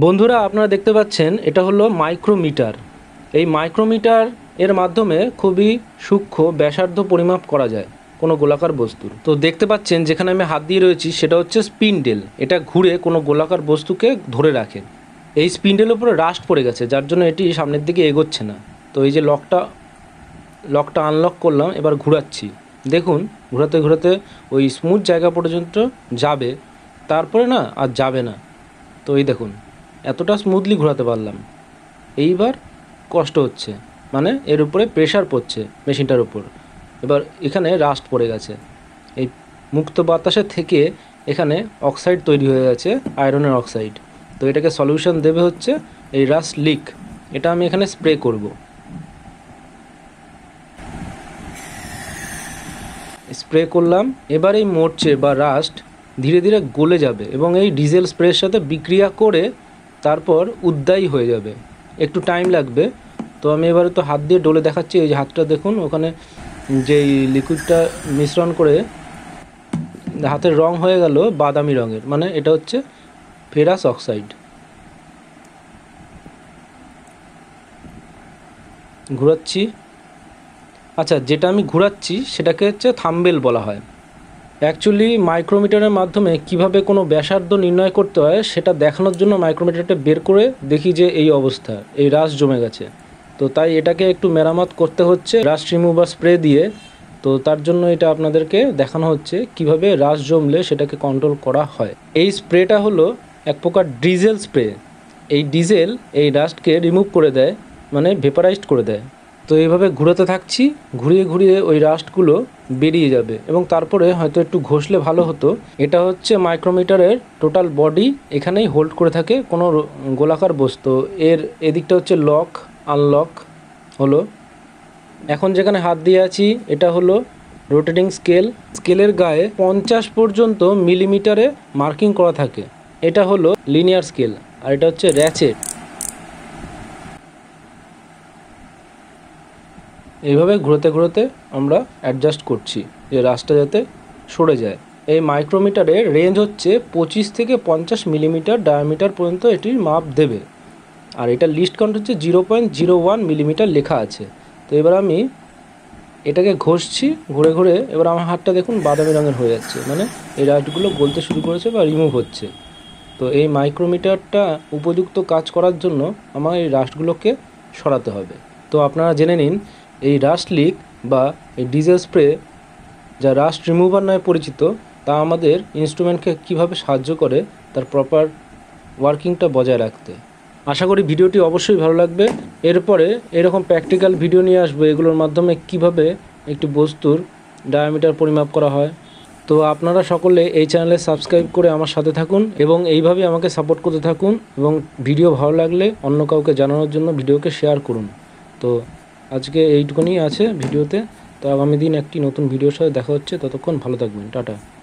बंधुरा आपनारा देखते पाच्छेन एटा हलो माइक्रोमिटार। ये माइक्रोमिटार एर माध्यमे खूबी सूक्ष्म व्यासार्ध परिमाप करा जाए कोनो गोलाकार बस्तुर। तो देखते पाच्छेन जेखाने आमि हाथ दिए रयेछि सेटा हच्छे स्पिंडल। एटा घुरे कोनो गोलाकार बस्तुके धरे राखे। ये स्पिंडल उपरे रास्ट पड़े गेछे जार जोन्नो एटी सामनेर दिके एगोच्छे ना। तो ये जे लकटा आनलक करलाम, एबार घुराच्छि, देखुन घुराते घुराते ओई स्मुथ जायगा पर्यन्त जाबे, तारपरे ना आर जाबे ना। तो ये देखुन एतटा स्मुथलि घोराते पारलाम। एइबार कष्ट होच्छे माने एर उपरे प्रेसार पड़छे मेशिनटार उपर। एबार एखाने रास्ट पड़े गेछे, एई मुक्त बातासे थेके एखाने अक्साइड तैरि हये गेछे आयरनेर अक्साइड। तो एटाके सल्यूशन देबे होच्छे एई रास्ट लिक। एटा आमि एखाने स्प्रे करब। स्प्रे करलाम, एबार एई मोर्चे बा रास्ट धीरे धीरे गले जाबे एबं एई डिजेल स्प्रेर साथे बिक्रिया करे तारपर उद्दायी हो जाए। एकटू टाइम लागे। तो हमें एबारे तो हाथ दिए डोले देखा, हाथटा देखुन ओखाने जे लिकुइडटा मिश्रण करे हाथेर रंग हो गेल बादामी रंगेर, माने एटा होच्छे फेरास अक्साइड। घुराच्छि। अच्छा, जेटा आमि घुराच्छि सेटाके होच्छे थाम्बेल बला हय। एक्चुअली माइक्रोमिटारेर माध्यमे किभाबे कोनो व्यासार्ध निर्णय करते हय सेटा देखानोर जोन्नो माइक्रोमिटारटा बेर करे देखी जे एई अवस्था, एई रास जमे गेछे। तो ताई एटाके एकटू मेरामत करते हच्छे रास्ट रिमुभार स्प्रे दिए। तो तार जोन्नो एटा आपनादेरके देखानो हच्छे किभाबे रास जमले सेटाके कन्ट्रोल करा हय। एई स्प्रेटा हलो एक प्रकार डिजेल स्प्रे। एई डिजेल एई रास्टके रिमुभ करे देय, माने भेपाराइजड करे देय। तो এইভাবে ঘুরাতে থাকছি, ঘুরিয়ে ঘুরিয়ে ওই রাস্টগুলো বেরিয়ে যাবে এবং তারপরে হয়তো একটু ঘষলে ভালো হতো। এটা হচ্ছে মাইক্রোমিটারের টোটাল বডি। এখানেই হোল্ড করে থাকে কোনো গোলাকার বস্তু। এর এদিকটা হচ্ছে লক আনলক হলো। এখন যেখানে হাত দিয়ে আছি এটা হলো রোটেটিং স্কেল। স্কেলের গায়ে 50 পর্যন্ত মিলিমিটারে মার্কিং করা থাকে। এটা হলো লিনিয়ার স্কেল আর এটা হচ্ছে র্যাচেট। এইভাবে ঘুরতে ঘুরতে আমরা অ্যাডজাস্ট করছি যে রাস্তা যাতে সরে যায়। এই মাইক্রোমিটারের রেঞ্জ হচ্ছে 25 থেকে 50 মিলিমিটার ডায়ামিটার পর্যন্ত এটির মাপ দেবে। আর এটা লিস্ট কাউন্ট হচ্ছে 0.01 মিলিমিটার লেখা আছে। তো এবার আমি এটাকে ঘষছি ঘুরে ঘুরে। এবার আমার হাতটা দেখুন বাদামি রঙের হয়ে যাচ্ছে, মানে এই রাস্টগুলো গলতে শুরু করেছে বা রিমুভ হচ্ছে। তো এই মাইক্রোমিটারটা উপযুক্ত কাজ করার জন্য আমার এই রাস্টগুলোকে সরাতে হবে। তো আপনারা জেনে নিন এই রাস্ট লিক বা এই ডিজেল স্প্রে যা রাস্ট রিমুভার নামে পরিচিত তা আমাদের ইনস্ট্রুমেন্টকে কীভাবে সাহায্য করে তার প্রপার ওয়ার্কিংটা বজায় রাখতে। আশা করি ভিডিওটি অবশ্যই ভালো লাগবে। এরপরে এরকম প্র্যাকটিক্যাল ভিডিও নিয়ে আসবো, এগুলোর মাধ্যমে কিভাবে একটি বস্তুর ডায়ামিটার পরিমাপ করা হয়। তো আপনারা সকলে এই চ্যানেলে সাবস্ক্রাইব করে আমার সাথে থাকুন এবং এইভাবে আমাকে সাপোর্ট করতে থাকুন এবং ভিডিও ভালো লাগলে অন্য কাউকে জানানোর জন্য ভিডিওকে শেয়ার করুন। তো আজকে এইটুকুনি আছে ভিডিওতে। তো আগামী দিন একটি নতুন ভিডিওর সাথে দেখা হচ্ছে। ততক্ষণ ভালো থাকবেন। টাটা।